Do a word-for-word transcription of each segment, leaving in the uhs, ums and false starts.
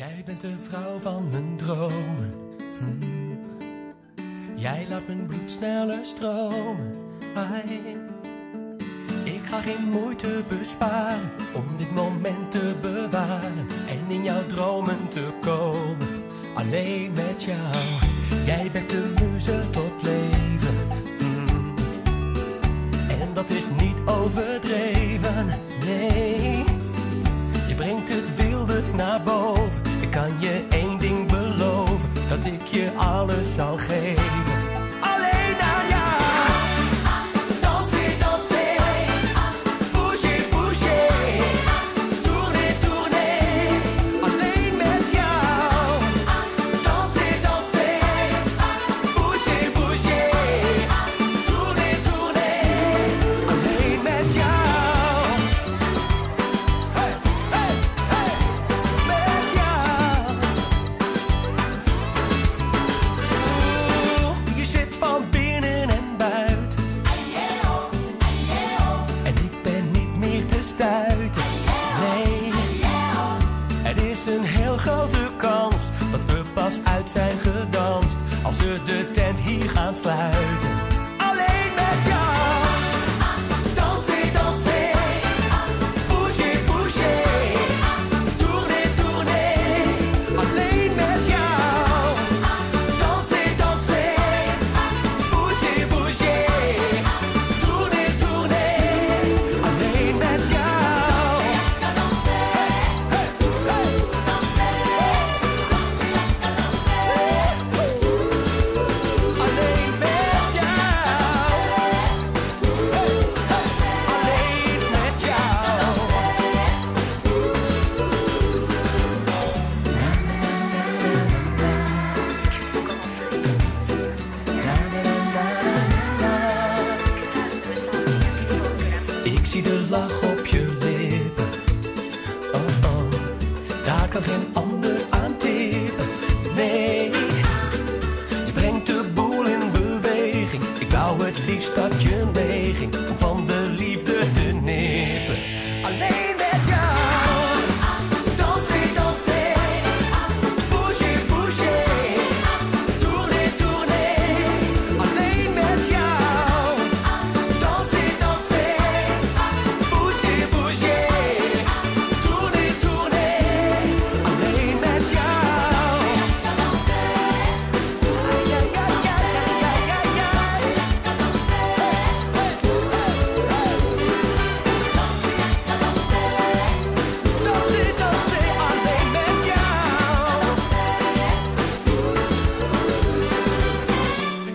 Jij bent de vrouw van mijn dromen. Hm. Jij laat mijn bloed sneller stromen. Ai. Ik ga geen moeite besparen om dit moment te bewaren en in jouw dromen te komen. Alleen met jou. Jij bent de muze tot leven. Hm. En dat is niet overdreven. Nee. Je brengt het wilde naar boven. Ik kan je één ding beloven: dat ik je alles zal geven. Alleen aan jou. Danser, danser. Bouger, bouger. Tourner, tourner. Alleen met jou. Danser, danser. Bouger, bouger. Tourner, tourner. Alleen met jou. Stuiten. Nee, er is een heel grote kans dat we pas uit zijn gedanst als we de tent hier gaan sluiten. Alleen met jou. Ik zie de lach op je lippen. Oh oh, daar kan geen ander aan tippen. Nee, je brengt de boel in beweging. Ik wou het liefst dat je meeging om van de liefde te nippen. Alleen met jou.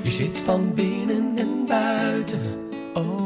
Je zit van binnen en buiten, oh.